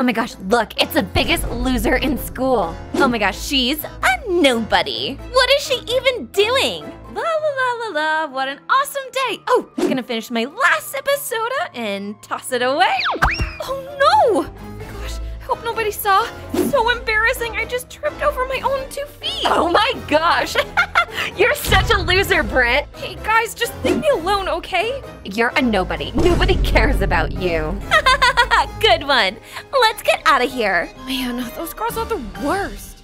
Oh my gosh, look, it's the biggest loser in school. Oh my gosh, she's a nobody. What is she even doing? La la la la la, what an awesome day. Oh, I'm gonna finish my last sip of soda and toss it away. Oh no! Gosh, I hope nobody saw. It's so embarrassing, I just tripped over my own 2 feet. Oh my gosh. You're such a loser, Britt. Hey guys, just leave me alone, okay? You're a nobody. Nobody cares about you. Good one. Let's get out of here. Man, those girls are the worst.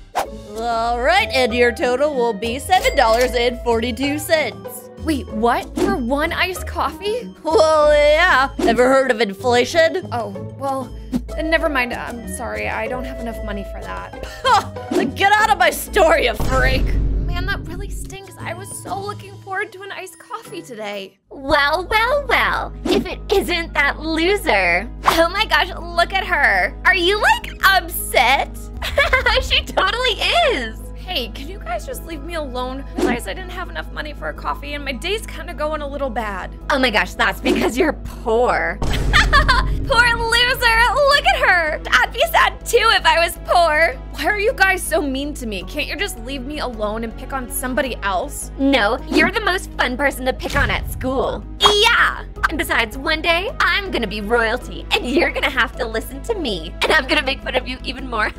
All right, and your total will be $7.42. Wait, what? For one iced coffee? Well, yeah. Ever heard of inflation? Oh, well, never mind. I'm sorry. I don't have enough money for that. Get out of my store, you freak. Man, that really stinks. I was so looking forward to an iced coffee today. Well, well, well, if it isn't that loser. Oh my gosh, look at her. Are you, upset? She totally is. Hey, can you guys just leave me alone? I realized I didn't have enough money for a coffee and my day's kind of going a little bad. Oh my gosh, that's because you're poor. Poor loser, look at her. I'd be sad too if I was poor. Why are you guys so mean to me? Can't you just leave me alone and pick on somebody else? No, you're the most fun person to pick on at school. Yeah, and besides, one day I'm gonna be royalty and you're gonna have to listen to me and I'm gonna make fun of you even more.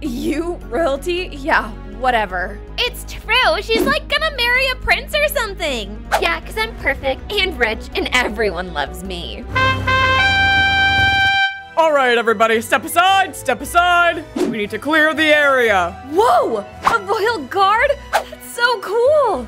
You royalty? Yeah. Whatever. It's true. She's gonna marry a prince or something. Yeah, because I'm perfect and rich and everyone loves me. All right, everybody, step aside, step aside. We need to clear the area. Whoa, a royal guard? That's so cool.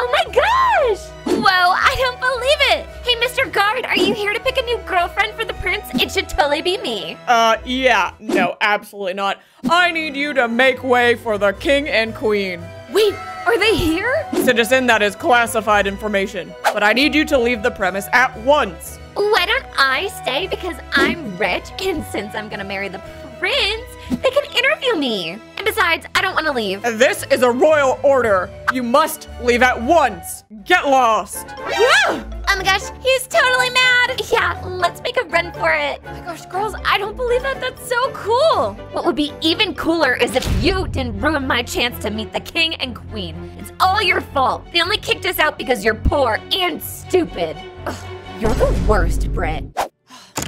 Oh my gosh. Whoa, I don't believe it. Hey, Mr. Guard, are you here to pick a new girlfriend for the prince? It should totally be me. Yeah, no, absolutely not. I need you to make way for the king and queen. Wait, are they here? Citizen, that is classified information, but I need you to leave the premise at once. Why don't I stay because I'm rich, and since I'm gonna marry the prince, they can interview me. And besides, I don't want to leave. This is a royal order. You must leave at once. Get lost. Whoa! Oh my gosh, he's totally mad. Yeah, let's make a run for it. Oh my gosh, girls, I don't believe that. That's so cool. What would be even cooler is if you didn't ruin my chance to meet the king and queen. It's all your fault. They only kicked us out because you're poor and stupid. Ugh, you're the worst, Britt.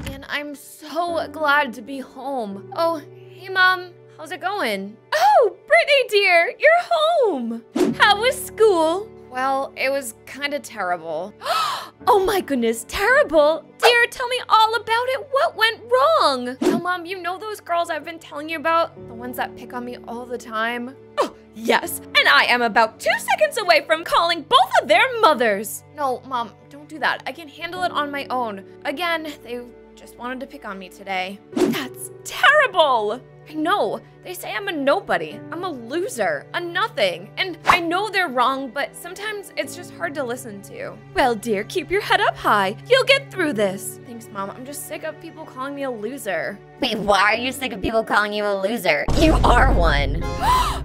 Man, I'm so glad to be home. Oh, hey, Mom. How's it going? Oh, Brittany, dear, you're home. How was school? Well, it was kind of terrible. Oh my goodness, terrible? Dear, tell me all about it. What went wrong? Oh, Mom, you know those girls I've been telling you about? The ones that pick on me all the time? Oh, yes, and I am about 2 seconds away from calling both of their mothers. No, Mom, don't do that. I can handle it on my own. Again, they just wanted to pick on me today. That's terrible. I know. They say I'm a nobody. I'm a loser. A nothing. And I know they're wrong, but sometimes it's just hard to listen to. Well, dear, keep your head up high. You'll get through this. Thanks, Mom. I'm just sick of people calling me a loser. Wait, why are you sick of people calling you a loser? You are one.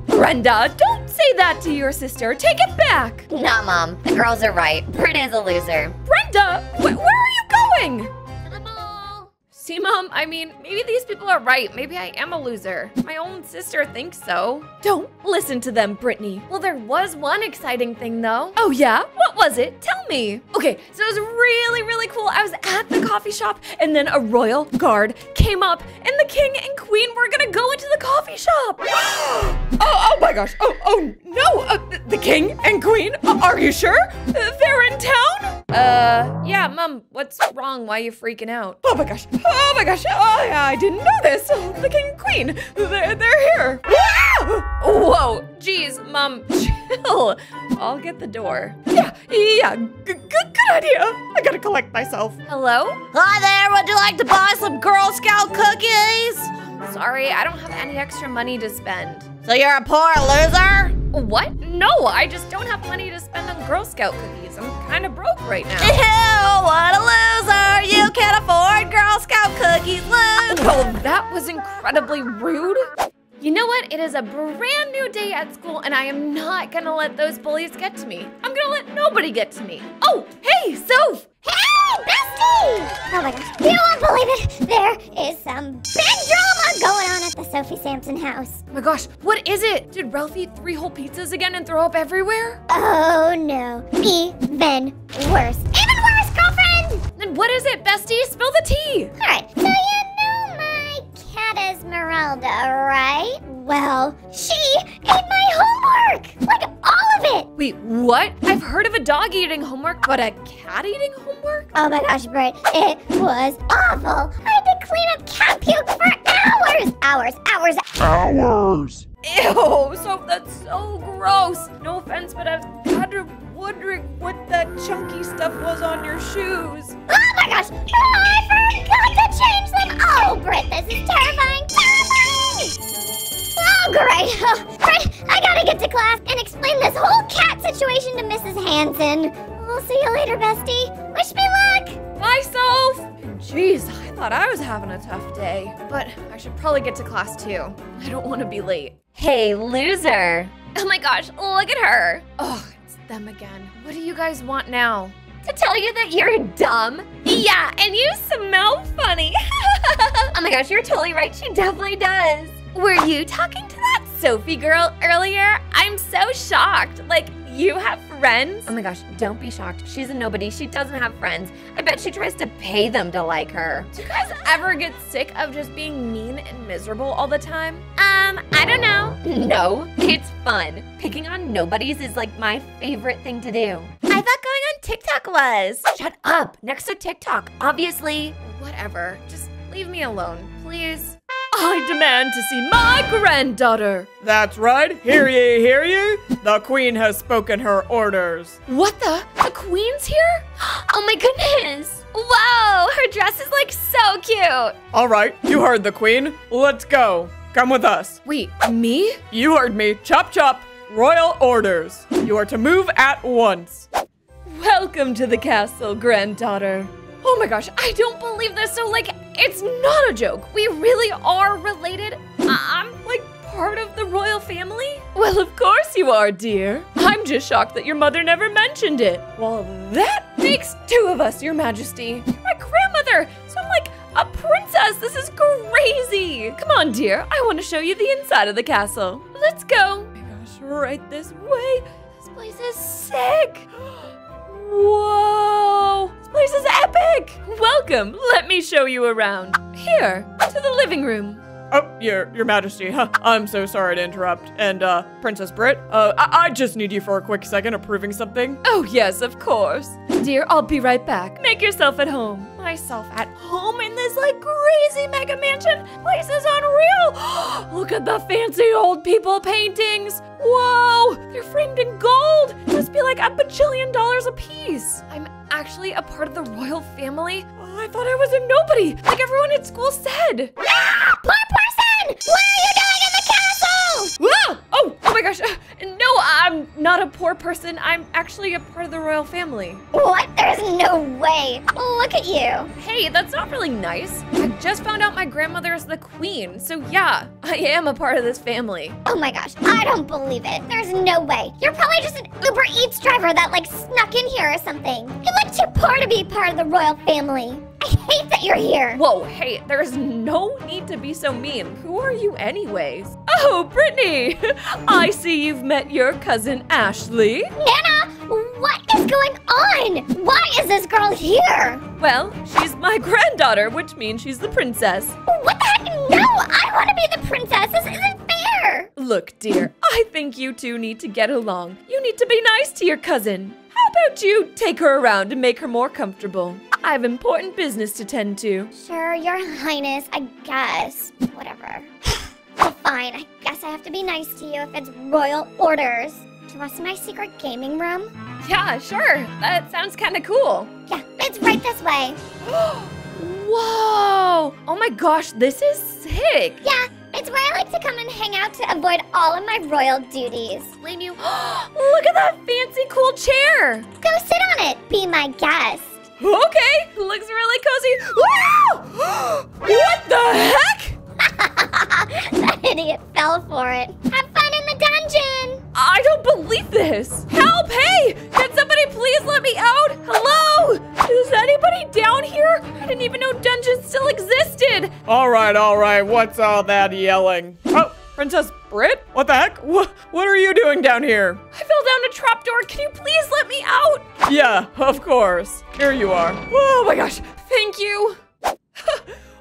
Brenda, don't say that to your sister. Take it back. Nah, Mom. The girls are right. Britt is a loser. Brenda, where are you going? See, Mom, I mean, maybe these people are right. Maybe I am a loser. My own sister thinks so. Don't listen to them, Brittany. Well, there was one exciting thing, though. Oh, yeah? What was it? Tell me. Okay, so it was really, really cool. I was at the coffee shop, and then a royal guard came up, and the king and queen were gonna go into the coffee shop. Oh my gosh. Oh, no. The king and queen? Are you sure? They're in town? Yeah, Mom, what's wrong? Why are you freaking out? Oh, my gosh. Oh my gosh, oh, I didn't know this. Oh, the king and queen, they're here. Ah! Whoa, geez, Mom, chill. I'll get the door. Yeah, good idea. I gotta collect myself. Hello? Hi there, would you like to buy some Girl Scout cookies? I'm sorry, I don't have any extra money to spend. So you're a poor loser? What? No, I just don't have money to spend on Girl Scout cookies. I'm kind of broke right now. Ew, what a loser! You can't afford Girl Scout cookies, loser! Well, that was incredibly rude. You know what? It is a brand new day at school, and I am not gonna let those bullies get to me. I'm gonna let nobody get to me. Oh, hey, Soph! Hey, bestie! Oh my gosh, you won't believe it. There is some big drama Sophie Sampson house. Oh my gosh, what is it? Did Ralph eat 3 whole pizzas again and throw up everywhere? Oh no, even worse. Even worse, girlfriend! Then what is it, bestie? Spill the tea! All right, so you know my cat Esmeralda, right? Well, she ate my homework! Like, all of it! Wait, what? I've heard of a dog eating homework, but a cat eating homework? Oh my gosh, Britt, it was awful! I had to clean up cat puke for hours! Hours! Ew, Soph, that's so gross! No offense, but I've got to wondering what that chunky stuff was on your shoes. Oh my gosh, I forgot to change them! Oh, Britt, this is terrifying! Oh, great. Oh, Britt, I gotta get to class and explain this whole cat situation to Mrs. Hansen. We'll see you later, bestie. Wish me luck. Bye, Soph. Jeez, I thought I was having a tough day. But I should probably get to class, too. I don't want to be late. Hey, loser. Oh my gosh, look at her. Oh, it's them again. What do you guys want now? To tell you that you're dumb? Yeah, and you smell funny. Oh my gosh, you're totally right. She definitely does. Were you talking to that Sophie girl earlier? I'm so shocked. Like, you have friends? Oh my gosh, don't be shocked. She's a nobody. She doesn't have friends. I bet she tries to pay them to like her. Do you guys ever get sick of just being mean and miserable all the time? I don't know. No, it's fun. Picking on nobodies is like my favorite thing to do. I thought going on TikTok was. Shut up. Next to TikTok, obviously. Whatever. Just leave me alone, please. I demand to see my granddaughter. That's right. Hear ye, hear ye. The queen has spoken her orders. What the? The queen's here? Oh my goodness. Whoa, her dress is like so cute. All right, you heard the queen. Let's go. Come with us. Wait, me? You heard me. Chop, chop. Royal orders. You are to move at once. Welcome to the castle, granddaughter. Oh my gosh, I don't believe this. So, like, it's not a joke. We really are related. I'm, like, part of the royal family? Well, of course you are, dear. I'm just shocked that your mother never mentioned it. Well, that makes 2 of us, Your Majesty. You're my grandmother, so I'm like a princess. This is crazy. Come on, dear. I want to show you the inside of the castle. Let's go. Oh my gosh, right this way. This place is sick. Whoa. This place is epic! Welcome, let me show you around. Here, to the living room. Oh, your Majesty, huh? I'm so sorry to interrupt. And, Princess Britt, I just need you for a quick second approving something. Oh, yes, of course. Dear, I'll be right back. Make yourself at home. Myself at home in this, like, crazy mega mansion. Place is unreal. Look at the fancy old people paintings. Whoa, they're framed in gold. Must be like $1 bajillion a piece. I'm actually a part of the royal family? Oh, I thought I was a nobody, like everyone at school said. Ah, poor person! What are you doing in the castle? Whoa! Oh my gosh. No, I'm not a poor person. I'm actually a part of the royal family. What? There's no way. Look at you. Hey, that's not really nice. I just found out my grandmother is the queen. So yeah, I am a part of this family. Oh my gosh, I don't believe it. There's no way. You're probably just an Uber Eats driver that like snuck in here or something. You look too poor to be part of the royal family. I hate that you're here. Whoa, hey, there's no need to be so mean. Who are you anyways? Oh, Brittany, I see you've met your cousin, Ashley. Nana, what is going on? Why is this girl here? Well, she's my granddaughter, which means she's the princess. What the heck? No, I want to be the princess. This isn't fair. Look, dear, I think you two need to get along. You need to be nice to your cousin. How about you take her around and make her more comfortable? I have important business to tend to. Sure, Your Highness, I guess. Whatever. Well, fine. I guess I have to be nice to you if it's royal orders. Do you want to see my secret gaming room? Yeah, sure. That sounds kind of cool. Yeah, it's right this way. Whoa! Oh my gosh, this is sick. Yeah, it's where I like to come and hang out to avoid all of my royal duties. Blame you. Look at that fancy cool chair. Go sit on it. Be my guest. Okay, looks really cozy. Whoa! What the heck? That idiot fell for it. Have fun in the dungeon. I don't believe this. Help, hey, can somebody please let me out? Hello? Is anybody down here? Sir, I didn't even know dungeons still existed. All right, what's all that yelling? Oh, Princess Brit? What the heck? What are you doing down here? I fell down a trapdoor. Can you please let me out? Yeah, of course. Here you are. Oh my gosh, thank you.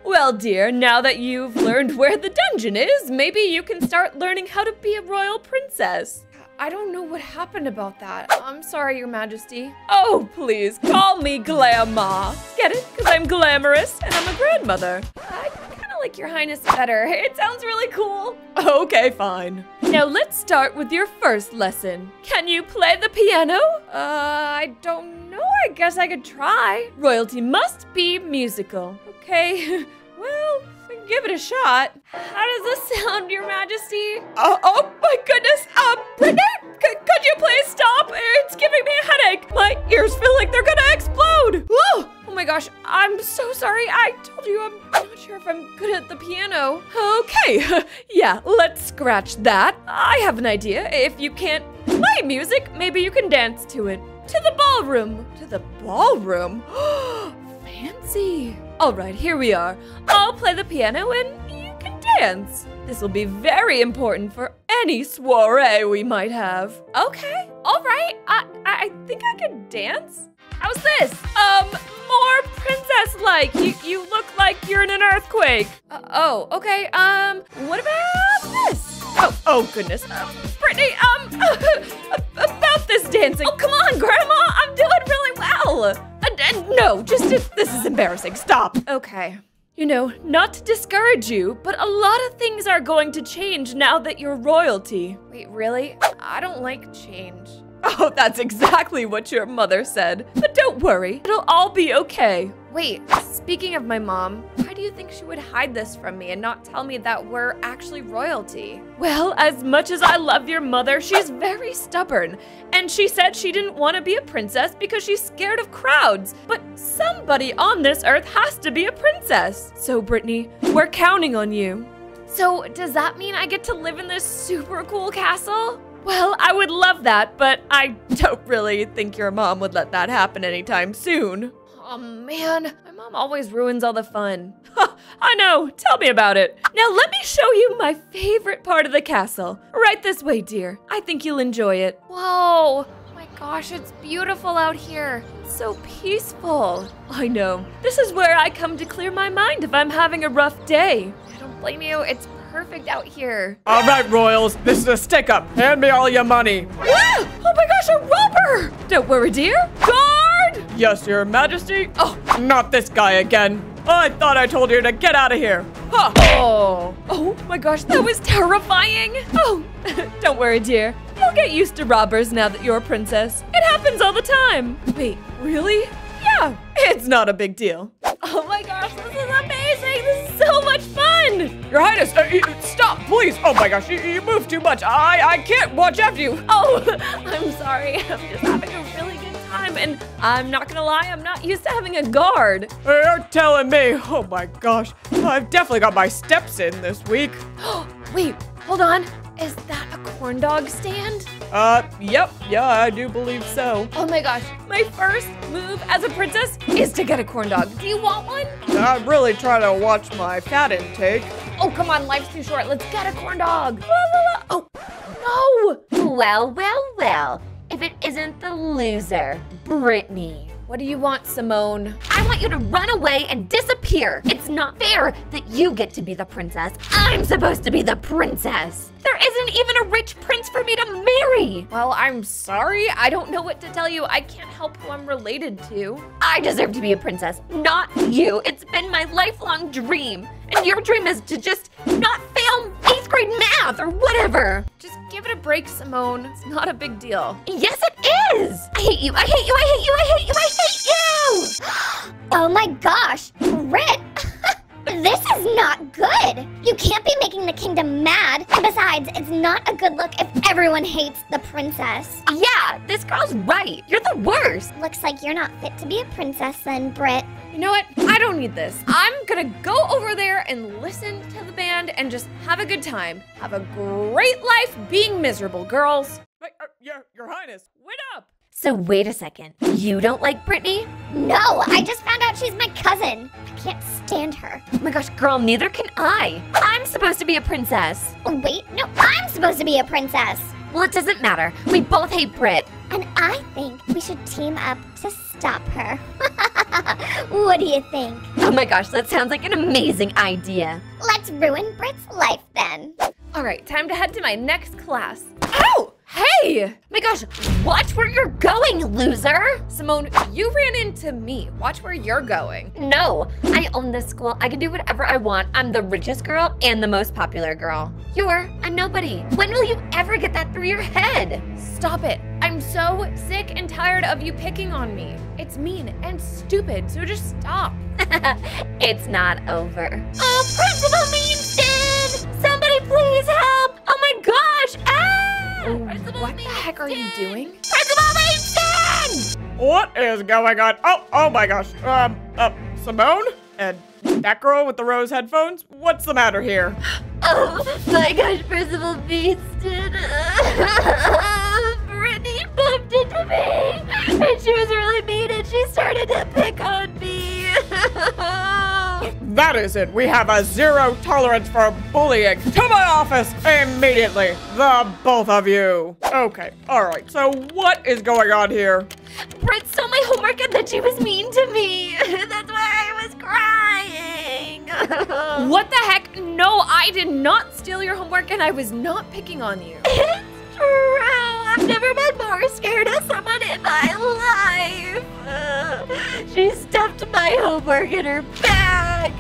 Well, dear, now that you've learned where the dungeon is, maybe you can start learning how to be a royal princess. I don't know what happened about that. I'm sorry, Your Majesty. Oh, please, call me Glamma. Get it? Because I'm glamorous and I'm a grandmother. I kind of like Your Highness better. It sounds really cool. Okay, fine. Now let's start with your first lesson. Can you play the piano? I don't know. I guess I could try. Royalty must be musical. Okay, well, give it a shot. How does this sound, Your Majesty? Oh my goodness, could you please stop? It's giving me a headache. My ears feel like they're gonna explode. Whoa! Oh my gosh, I'm so sorry. I told you I'm not sure if I'm good at the piano. Okay, yeah, let's scratch that. I have an idea. If you can't play music, maybe you can dance to it. To the ballroom. To the ballroom? Fancy. All right, here we are. I'll play the piano and you can dance. This will be very important for any soiree we might have. Okay, all right. I think I can dance. How's this? More princess-like. You look like you're in an earthquake. Oh, okay. What about this? Oh goodness. Brittany, about this dancing. Oh, come on, Grandma. I'm doing really well. No, this is embarrassing. Stop. Okay. You know, not to discourage you, but a lot of things are going to change now that you're royalty. Wait, really? I don't like change. Oh, that's exactly what your mother said. But don't worry, it'll all be okay. Wait, speaking of my mom, why do you think she would hide this from me and not tell me that we're actually royalty? Well, as much as I love your mother, she's very stubborn. And she said she didn't want to be a princess because she's scared of crowds. But somebody on this earth has to be a princess. So, Brittany, we're counting on you. So, does that mean I get to live in this super cool castle? Well, I would love that, but I don't really think your mom would let that happen anytime soon. Oh man, my mom always ruins all the fun. I know, tell me about it. Now let me show you my favorite part of the castle. Right this way, dear. I think you'll enjoy it. Whoa, oh my gosh, it's beautiful out here. It's so peaceful. I know, this is where I come to clear my mind if I'm having a rough day. I don't blame you, it's perfect out here. All right, royals, this is a stick-up. Hand me all your money. Ah! Oh my gosh, a robber! Don't worry, dear. Guard! Yes, Your Majesty. Oh, not this guy again. I thought I told you to get out of here. Huh. Oh my gosh, that was terrifying. Oh, don't worry, dear. You'll get used to robbers now that you're a princess. It happens all the time. Wait, really? Yeah, it's not a big deal. Oh my gosh, this is amazing. This is so much fun. Your Highness, stop, please. Oh my gosh, you move too much. I can't watch after you. Oh, I'm sorry. I'm just having a really good time. And I'm not going to lie, I'm not used to having a guard. You're telling me. Oh my gosh. I've definitely got my steps in this week. Wait, hold on. Is that a corn dog stand? Yep. Yeah, I do believe so. Oh my gosh. My first move as a princess is to get a corn dog. Do you want one? I'm really trying to watch my fat intake. Oh, come on. Life's too short. Let's get a corn dog. Oh, no. Well. If it isn't the loser, Brittany. What do you want, Simone? I want you to run away and disappear. It's not fair that you get to be the princess. I'm supposed to be the princess. There isn't even a rich prince for me to marry. Well, I'm sorry. I don't know what to tell you. I can't help who I'm related to. I deserve to be a princess, not you. It's been my lifelong dream. And your dream is to just not fail 8th grade math or whatever. Just give it a break, Simone. It's not a big deal. Yes, it is. I hate you. I hate you. Oh my gosh, Brit. This is not good. You can't be making the kingdom mad. And besides, it's not a good look if everyone hates the princess. Yeah, this girl's right. You're the worst. Looks like you're not fit to be a princess then, Brit. You know what? I don't need this. I'm gonna go over there and listen to the band and just have a good time. Have a great life being miserable, girls. Your Highness, wait up. So wait a second, you don't like Brittany? No, I just found out she's my cousin. I can't stand her. Oh my gosh, girl, neither can I. I'm supposed to be a princess. Oh, wait, no, I'm supposed to be a princess. Well, it doesn't matter. We both hate Brit. And I think we should team up to stop her. What do you think? Oh my gosh, that sounds like an amazing idea. Let's ruin Brit's life then. All right, time to head to my next class. Ow! Hey! My gosh, watch where you're going, loser! Simone, you ran into me. Watch where you're going. No, I own this school. I can do whatever I want. I'm the richest girl and the most popular girl. You're a nobody. When will you ever get that through your head? Stop it. I'm so sick and tired of you picking on me. It's mean and stupid, so just stop. It's not over. Oh, Principal Means dead! Somebody please help! Oh my gosh! Ah! What the heck are you doing? What is going on? Oh my gosh. Simone? And that girl with the rose headphones? What's the matter here? Oh my gosh, Principal Beeston. Brittany bumped into me. And she was really mean and she started to pick on me. That is it. We have a zero tolerance for bullying. To my office immediately, the both of you. Okay, all right, so what is going on here? Brit stole my homework and then she was mean to me. That's why I was crying. What the heck? No, I did not steal your homework and I was not picking on you. It's true. I've never been more scared of someone in my life. She stuffed my homework in her bag.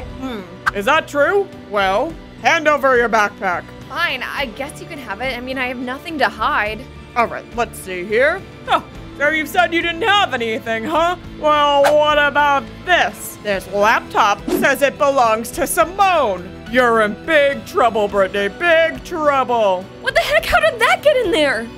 Is that true? Well, hand over your backpack. Fine, I guess you can have it. I mean, I have nothing to hide. All right, let's see here. Oh, so you've said you didn't have anything, huh? Well, what about this? This laptop says it belongs to Simone. You're in big trouble, Brittany, big trouble. What the heck? How did that get in there?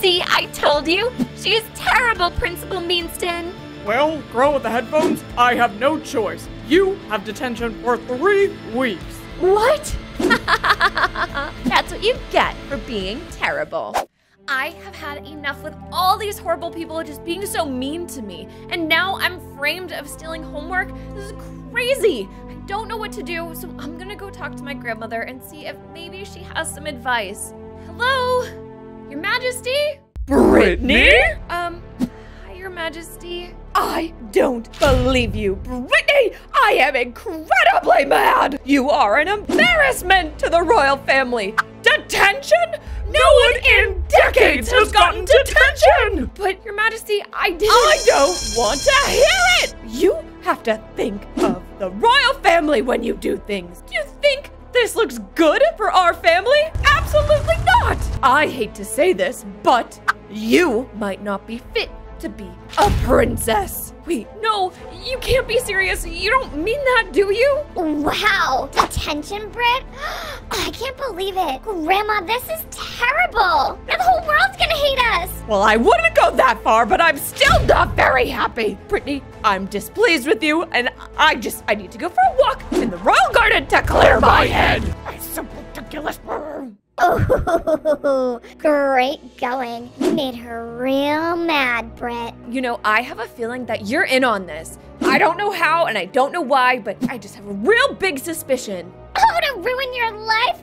See, I told you. She is terrible, Principal Meanston. Well, girl with the headphones, I have no choice. You have detention for 3 weeks. What? That's what you get for being terrible. I have had enough with all these horrible people just being so mean to me. And now I'm framed of stealing homework. This is crazy. I don't know what to do, so I'm gonna go talk to my grandmother and see if maybe she has some advice. Hello? Your Majesty? Brittany? Hi, Your Majesty. I don't believe you, Brittany! I am incredibly mad! You are an embarrassment to the royal family! Detention? No one in decades has gotten detention! But, Your Majesty, I didn't— I don't want to hear it! You have to think of the royal family when you do things. Do you think this looks good for our family? Absolutely not! I hate to say this, but you might not be fit to be a princess. Wait, no, you can't be serious. You don't mean that, do you? Wow, detention, Brit? I can't believe it. Grandma, this is terrible. Now the whole world's gonna hate us. Well, I wouldn't go that far, but I'm still not very happy. Brittany, I'm displeased with you, and I need to go for a walk in the royal garden to clear my head. That's so ridiculous. Oh, great going. You made her real mad, Brit. You know, I have a feeling that you're in on this. I don't know how and I don't know why, but I just have a real big suspicion. Oh, to ruin your life?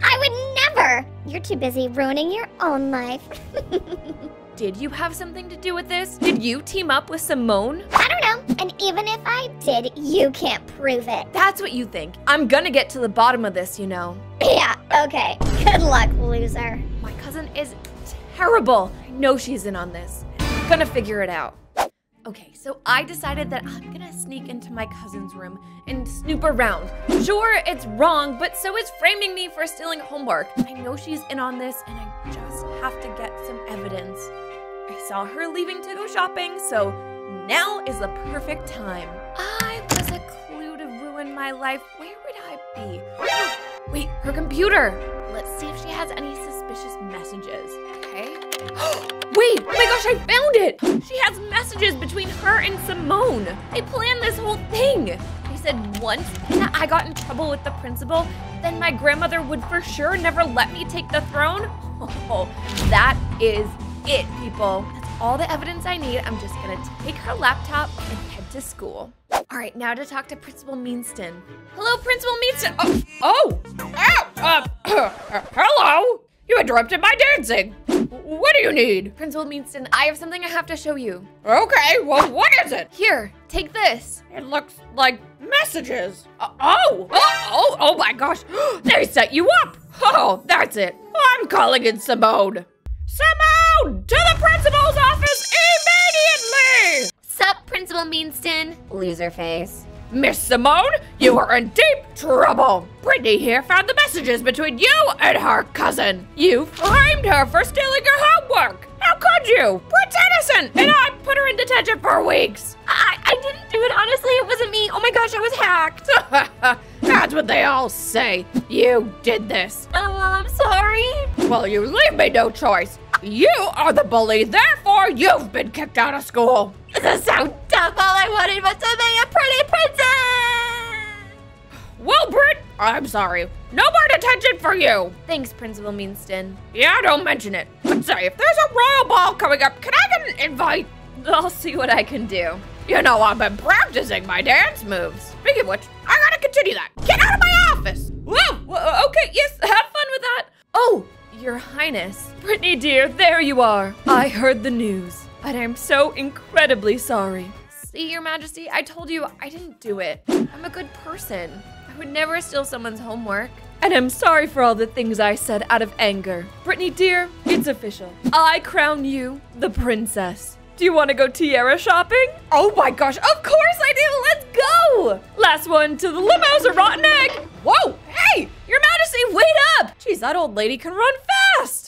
I would never. You're too busy ruining your own life. Did you have something to do with this? Did you team up with Simone? I don't know. And even if I did, you can't prove it. That's what you think. I'm gonna get to the bottom of this, you know. Yeah, okay. Good luck, loser. My cousin is terrible. I know she's in on this. I'm gonna figure it out. Okay, so I decided that I'm gonna sneak into my cousin's room and snoop around. Sure, it's wrong, but so is framing me for stealing homework. I know she's in on this, and I just have to get some evidence. I saw her leaving to go shopping, so now is the perfect time. I was a clue to ruin my life. Where would I be? Oh, wait, her computer. Let's see if she has any suspicious messages, okay? Wait, oh my gosh, I found it. She has messages between her and Simone. They planned this whole thing. They said once that I got in trouble with the principal, then my grandmother would for sure never let me take the throne. Oh, that is it, people. That's all the evidence I need. I'm just gonna take her laptop and head to school. All right, now to talk to Principal Meanston. Hello, Principal Meanston. Hello. You interrupted my dancing. What do you need? Principal Meanston, I have something I have to show you. Okay, well, what is it? Here, take this. It looks like messages. Oh my gosh. They set you up. Oh, that's it. I'm calling in Simone. Simone, to the principal's office immediately! Sup, Principal Meanston? Loser face. Miss Simone, you are in deep trouble. Brittany here found the messages between you and her cousin. You framed her for stealing her homework. How could you? Britt's innocent, and I put her in detention for weeks. I didn't do it, honestly. It wasn't me. Oh my gosh, I was hacked. That's what they all say. You did this. Oh, I'm sorry. Well, you leave me no choice. You are the bully, therefore you've been kicked out of school. This is so tough. All I wanted was to be a pretty princess. Well, Britt, I'm sorry. No more detention for you. Thanks, Principal Meanston. Yeah, don't mention it. But say, if there's a royal ball coming up, can I get an invite? I'll see what I can do. You know, I've been practicing my dance moves. Speaking of which, I gotta continue that. Get out of my office. Whoa, okay, yes, have fun with that. Oh, Your Highness. Brittany, dear, there you are. I heard the news, and I'm so incredibly sorry. See, Your Majesty, I told you I didn't do it. I'm a good person. I would never steal someone's homework. And I'm sorry for all the things I said out of anger. Brittany, dear, it's official. I crown you the princess. Do you want to go tiara shopping? Oh my gosh, of course I do, let's go! Last one to the limo's a rotten egg. Whoa, hey, Your Majesty, wait up! Geez, that old lady can run fast!